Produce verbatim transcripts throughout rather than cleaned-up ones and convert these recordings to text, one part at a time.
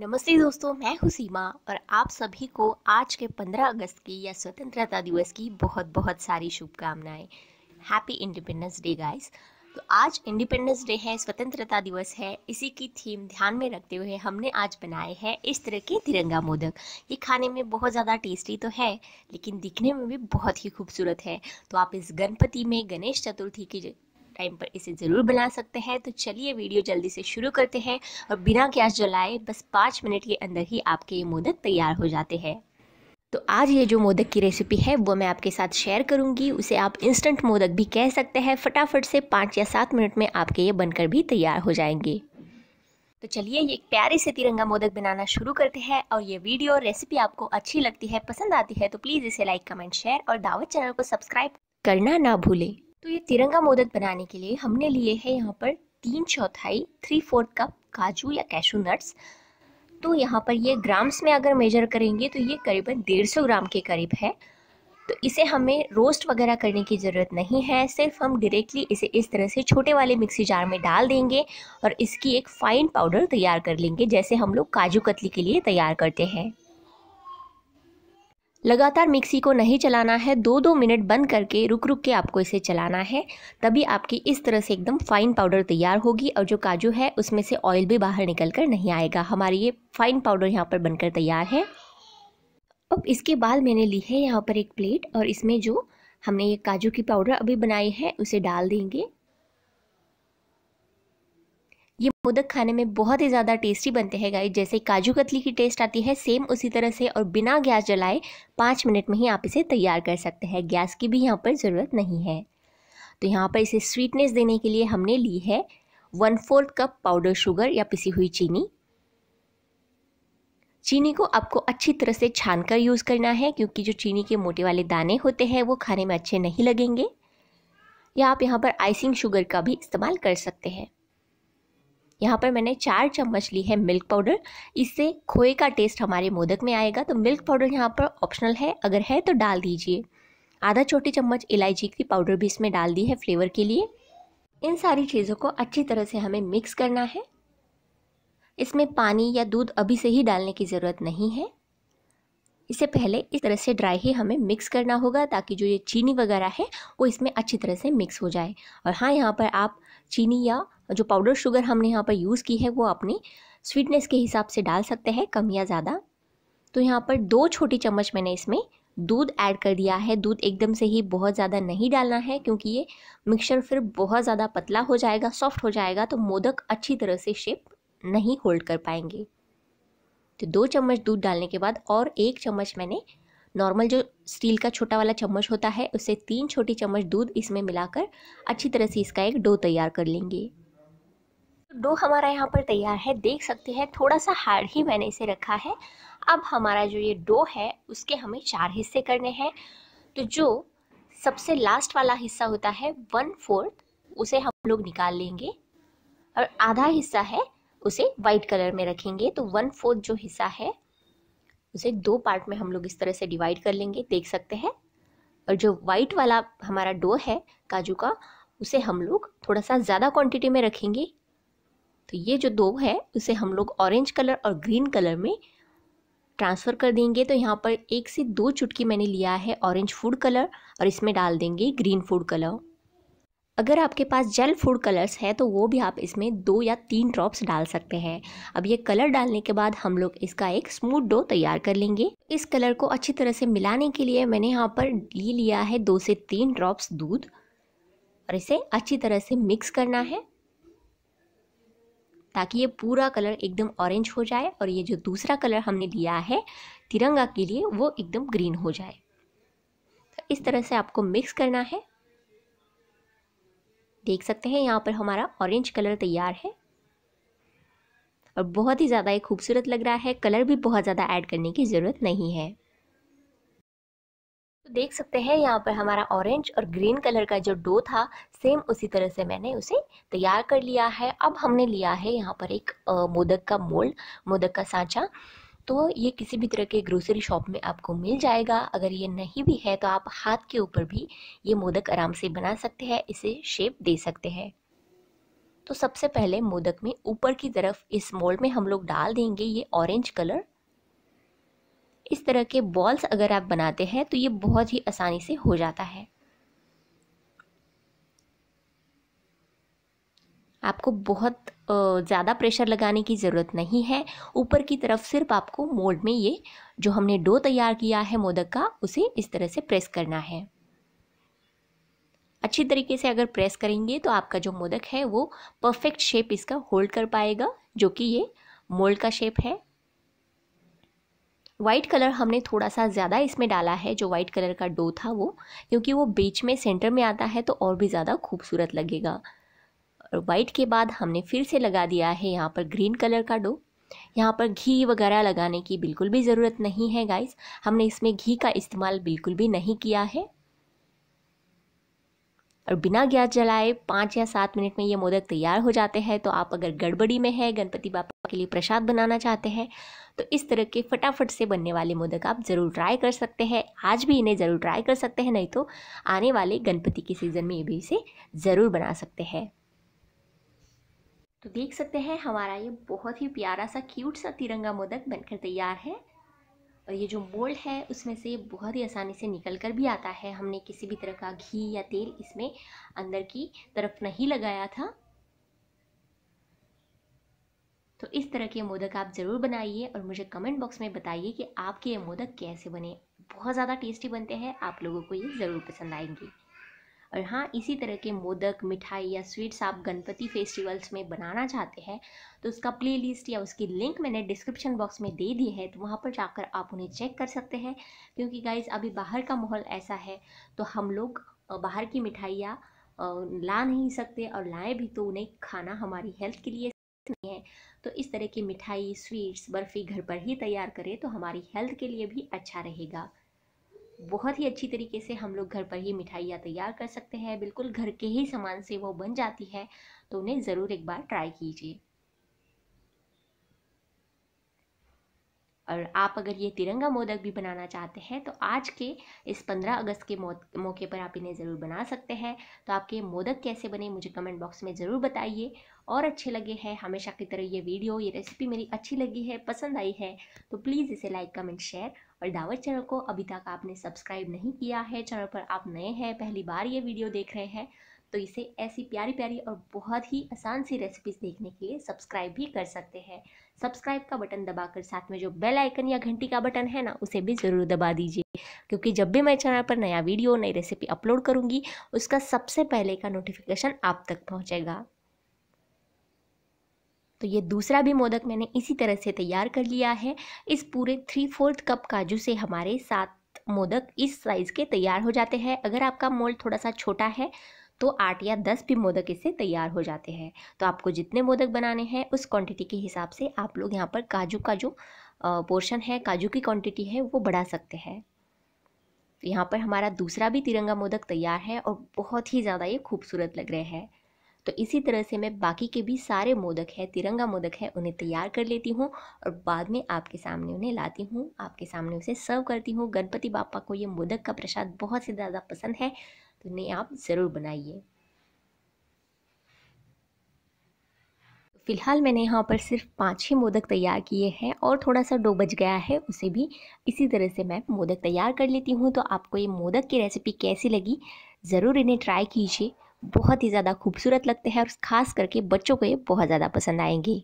नमस्ते दोस्तों, मैं हूं सीमा और आप सभी को आज के पंद्रह अगस्त की या स्वतंत्रता दिवस की बहुत बहुत सारी शुभकामनाएं। Happy independence day guys. तो आज इंडिपेंडेंस डे है, स्वतंत्रता दिवस है, इसी की थीम ध्यान में रखते हुए हमने आज बनाए हैं इस तरह के तिरंगा मोदक। ये खाने में बहुत ज़्यादा टेस्टी तो है लेकिन दिखने में भी बहुत ही खूबसूरत है। तो आप इस गणपति में, गणेश चतुर्थी की टाइम पर इसे ज़रूर बना सकते हैं। तो चलिए वीडियो जल्दी से शुरू करते हैं और बिना गैस जलाए बस पाँच मिनट के अंदर ही आपके ये मोदक तैयार हो जाते हैं। तो आज ये जो मोदक की रेसिपी है वो मैं आपके साथ शेयर करूंगी। उसे आप इंस्टेंट मोदक भी कह सकते हैं। फटाफट से पाँच या सात मिनट में आपके ये बनकर भी तैयार हो जाएंगे। तो चलिए ये प्यारे से तिरंगा मोदक बनाना शुरू करते हैं। और ये वीडियो रेसिपी आपको अच्छी लगती है, पसंद आती है तो प्लीज़ इसे लाइक, कमेंट, शेयर और दावत चैनल को सब्सक्राइब करना ना भूलें। तो ये तिरंगा मोदक बनाने के लिए हमने लिए हैं यहाँ पर तीन चौथाई थ्री फोर्थ कप काजू या कैशू नट्स। तो यहाँ पर ये ग्राम्स में अगर मेजर करेंगे तो ये करीबन डेढ़ सौ ग्राम के करीब है। तो इसे हमें रोस्ट वगैरह करने की ज़रूरत नहीं है, सिर्फ हम डायरेक्टली इसे इस तरह से छोटे वाले मिक्सी जार में डाल देंगे और इसकी एक फ़ाइन पाउडर तैयार कर लेंगे, जैसे हम लोग काजू कतली के लिए तैयार करते हैं। लगातार मिक्सी को नहीं चलाना है, दो दो मिनट बंद करके रुक रुक के आपको इसे चलाना है, तभी आपकी इस तरह से एकदम फाइन पाउडर तैयार होगी और जो काजू है उसमें से ऑयल भी बाहर निकल कर नहीं आएगा। हमारी ये फाइन पाउडर यहाँ पर बनकर तैयार है। अब इसके बाद मैंने ली है यहाँ पर एक प्लेट और इसमें जो हमने ये काजू की पाउडर अभी बनाई है उसे डाल देंगे। ये मोदक खाने में बहुत ही ज़्यादा टेस्टी बनते हैं गाइस। जैसे काजू कतली की टेस्ट आती है सेम उसी तरह से, और बिना गैस जलाए पाँच मिनट में ही आप इसे तैयार कर सकते हैं। गैस की भी यहाँ पर ज़रूरत नहीं है। तो यहाँ पर इसे स्वीटनेस देने के लिए हमने ली है one fourth cup powder sugar या पिसी हुई चीनी। चीनी को आपको अच्छी तरह से छान कर यूज़ करना है, क्योंकि जो चीनी के मोटे वाले दाने होते हैं वो खाने में अच्छे नहीं लगेंगे। या आप यहाँ पर आइसिंग शुगर का भी इस्तेमाल कर सकते हैं। यहाँ पर मैंने चार चम्मच ली है मिल्क पाउडर, इससे खोए का टेस्ट हमारे मोदक में आएगा। तो मिल्क पाउडर यहाँ पर ऑप्शनल है, अगर है तो डाल दीजिए। आधा छोटी चम्मच इलायची की पाउडर भी इसमें डाल दी है फ्लेवर के लिए। इन सारी चीज़ों को अच्छी तरह से हमें मिक्स करना है। इसमें पानी या दूध अभी से ही डालने की ज़रूरत नहीं है। इससे पहले इस तरह से ड्राई ही हमें मिक्स करना होगा, ताकि जो ये चीनी वगैरह है वो इसमें अच्छी तरह से मिक्स हो जाए। और हाँ, यहाँ पर आप चीनी या जो पाउडर शुगर हमने यहाँ पर यूज़ की है वो अपने स्वीटनेस के हिसाब से डाल सकते हैं, कम या ज़्यादा। तो यहाँ पर दो छोटी चम्मच मैंने इसमें दूध ऐड कर दिया है। दूध एकदम से ही बहुत ज़्यादा नहीं डालना है, क्योंकि ये मिक्सचर फिर बहुत ज़्यादा पतला हो जाएगा, सॉफ्ट हो जाएगा, तो मोदक अच्छी तरह से शेप नहीं होल्ड कर पाएंगे। तो दो चम्मच दूध डालने के बाद और एक चम्मच मैंने नॉर्मल जो स्टील का छोटा वाला चम्मच होता है उससे तीन छोटी चम्मच दूध इसमें मिलाकर अच्छी तरह से इसका एक डो तैयार कर लेंगे। डो हमारा यहाँ पर तैयार है, देख सकते हैं थोड़ा सा हार्ड ही मैंने इसे रखा है। अब हमारा जो ये डो है उसके हमें चार हिस्से करने हैं। तो जो सबसे लास्ट वाला हिस्सा होता है वन फोर्थ, उसे हम लोग निकाल लेंगे और आधा हिस्सा है उसे वाइट कलर में रखेंगे। तो वन फोर्थ जो हिस्सा है उसे दो पार्ट में हम लोग इस तरह से डिवाइड कर लेंगे, देख सकते हैं। और जो वाइट वाला हमारा डो है काजू का, उसे हम लोग थोड़ा सा ज़्यादा क्वान्टिटी में रखेंगे। तो ये जो डो है उसे हम लोग ऑरेंज कलर और ग्रीन कलर में ट्रांसफ़र कर देंगे। तो यहाँ पर एक से दो चुटकी मैंने लिया है ऑरेंज फूड कलर और इसमें डाल देंगे ग्रीन फूड कलर। अगर आपके पास जेल फूड कलर्स है तो वो भी आप इसमें दो या तीन ड्रॉप्स डाल सकते हैं। अब ये कलर डालने के बाद हम लोग इसका एक स्मूथ डो तैयार कर लेंगे। इस कलर को अच्छी तरह से मिलाने के लिए मैंने यहाँ पर ले लिया है दो से तीन ड्रॉप्स दूध और इसे अच्छी तरह से मिक्स करना है, ताकि ये पूरा कलर एकदम ऑरेंज हो जाए और ये जो दूसरा कलर हमने लिया है तिरंगा के लिए वो एकदम ग्रीन हो जाए। तो इस तरह से आपको मिक्स करना है। देख सकते हैं यहाँ पर हमारा ऑरेंज कलर तैयार है और बहुत ही ज़्यादा ये खूबसूरत लग रहा है। कलर भी बहुत ज़्यादा ऐड करने की ज़रूरत नहीं है। तो देख सकते हैं यहाँ पर हमारा ऑरेंज और ग्रीन कलर का जो डो था सेम उसी तरह से मैंने उसे तैयार कर लिया है। अब हमने लिया है यहाँ पर एक मोदक का मोल्ड, मोदक का सांचा। तो ये किसी भी तरह के ग्रोसरी शॉप में आपको मिल जाएगा। अगर ये नहीं भी है तो आप हाथ के ऊपर भी ये मोदक आराम से बना सकते हैं, इसे शेप दे सकते हैं। तो सबसे पहले मोदक में ऊपर की तरफ इस मोल्ड में हम लोग डाल देंगे ये ऑरेंज कलर। इस तरह के बॉल्स अगर आप बनाते हैं तो ये बहुत ही आसानी से हो जाता है। आपको बहुत ज़्यादा प्रेशर लगाने की ज़रूरत नहीं है। ऊपर की तरफ सिर्फ आपको मोल्ड में ये जो हमने डो तैयार किया है मोदक का, उसे इस तरह से प्रेस करना है। अच्छी तरीके से अगर प्रेस करेंगे तो आपका जो मोदक है वो परफेक्ट शेप इसका होल्ड कर पाएगा, जो कि ये मोल्ड का शेप है। वाइट कलर हमने थोड़ा सा ज़्यादा इसमें डाला है, जो वाइट कलर का डो था वो, क्योंकि वो बीच में सेंटर में आता है तो और भी ज़्यादा खूबसूरत लगेगा। और वाइट के बाद हमने फिर से लगा दिया है यहाँ पर ग्रीन कलर का डो। यहाँ पर घी वगैरह लगाने की बिल्कुल भी ज़रूरत नहीं है गाइस, हमने इसमें घी का इस्तेमाल बिल्कुल भी नहीं किया है। और बिना गैस जलाए पाँच या सात मिनट में ये मोदक तैयार हो जाते हैं। तो आप अगर गड़बड़ी में है, गणपति बापा के लिए प्रसाद बनाना चाहते हैं, तो इस तरह के फटाफट से बनने वाले मोदक आप ज़रूर ट्राई कर सकते हैं। आज भी इन्हें ज़रूर ट्राई कर सकते हैं, नहीं तो आने वाले गणपति के सीज़न में ये भी इसे ज़रूर बना सकते हैं। तो देख सकते हैं हमारा ये बहुत ही प्यारा सा क्यूट सा तिरंगा मोदक बनकर तैयार है। और ये जो मोल्ड है उसमें से बहुत ही आसानी से निकल कर भी आता है। हमने किसी भी तरह का घी या तेल इसमें अंदर की तरफ नहीं लगाया था। तो इस तरह के मोदक आप ज़रूर बनाइए और मुझे कमेंट बॉक्स में बताइए कि आपके ये मोदक कैसे बने। बहुत ज़्यादा टेस्टी बनते हैं, आप लोगों को ये ज़रूर पसंद आएंगे। और हाँ, इसी तरह के मोदक, मिठाई या स्वीट्स आप गणपति फेस्टिवल्स में बनाना चाहते हैं तो उसका प्लेलिस्ट या उसकी लिंक मैंने डिस्क्रिप्शन बॉक्स में दे दी है, तो वहाँ पर जाकर आप उन्हें चेक कर सकते हैं। क्योंकि गाइज अभी बाहर का माहौल ऐसा है तो हम लोग बाहर की मिठाइयाँ ला नहीं सकते, और लाएँ भी तो उन्हें खाना हमारी हेल्थ के लिए नहीं है। तो इस तरह की मिठाई, स्वीट्स, बर्फ़ी घर पर ही तैयार करें तो हमारी हेल्थ के लिए भी अच्छा रहेगा। बहुत ही अच्छी तरीके से हम लोग घर पर ही मिठाइयाँ तैयार कर सकते हैं, बिल्कुल घर के ही सामान से वो बन जाती है, तो उन्हें ज़रूर एक बार ट्राई कीजिए। और आप अगर ये तिरंगा मोदक भी बनाना चाहते हैं तो आज के इस पंद्रह अगस्त के मौके पर आप इन्हें ज़रूर बना सकते हैं। तो आपके मोदक कैसे बने मुझे कमेंट बॉक्स में ज़रूर बताइए। और अच्छे लगे हैं हमेशा की तरह ये वीडियो, ये रेसिपी मेरी अच्छी लगी है, पसंद आई है, तो प्लीज़ इसे लाइक, कमेंट, शेयर। और दावत चैनल को अभी तक आपने सब्सक्राइब नहीं किया है, चैनल पर आप नए हैं, पहली बार ये वीडियो देख रहे हैं, तो इसे ऐसी प्यारी प्यारी और बहुत ही आसान सी रेसिपीज़ देखने के लिए सब्सक्राइब भी कर सकते हैं। सब्सक्राइब का बटन दबाकर साथ में जो बेल आइकन या घंटी का बटन है ना, उसे भी ज़रूर दबा दीजिए, क्योंकि जब भी मैं चैनल पर नया वीडियो, नई रेसिपी अपलोड करूँगी उसका सबसे पहले का नोटिफिकेशन आप तक पहुँचेगा। तो ये दूसरा भी मोदक मैंने इसी तरह से तैयार कर लिया है। इस पूरे थ्री फोर्थ कप काजू से हमारे सात मोदक इस साइज़ के तैयार हो जाते हैं। अगर आपका मोल्ड थोड़ा सा छोटा है तो आठ या दस भी मोदक इससे तैयार हो जाते हैं। तो आपको जितने मोदक बनाने हैं उस क्वांटिटी के हिसाब से आप लोग यहाँ पर काजू का जो पोर्शन है, काजू की क्वांटिटी है, वो बढ़ा सकते हैं। तो यहाँ पर हमारा दूसरा भी तिरंगा मोदक तैयार है और बहुत ही ज़्यादा ये खूबसूरत लग रहे हैं। तो इसी तरह से मैं बाकी के भी सारे मोदक है, तिरंगा मोदक है, उन्हें तैयार कर लेती हूँ और बाद में आपके सामने उन्हें लाती हूँ, आपके सामने उसे सर्व करती हूँ। गणपति बापा को ये मोदक का प्रसाद बहुत ही ज़्यादा पसंद है, तो इन्हें आप ज़रूर बनाइए। फ़िलहाल मैंने यहाँ पर सिर्फ पाँच ही मोदक तैयार किए हैं और थोड़ा सा डो बच गया है, उसे भी इसी तरह से मैं मोदक तैयार कर लेती हूँ। तो आपको ये मोदक की रेसिपी कैसी लगी ज़रूर इन्हें ट्राई कीजिए, बहुत ही ज़्यादा खूबसूरत लगते हैं और ख़ास करके बच्चों को ये बहुत ज़्यादा पसंद आएंगे।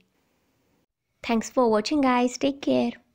Thanks for watching guys, take care.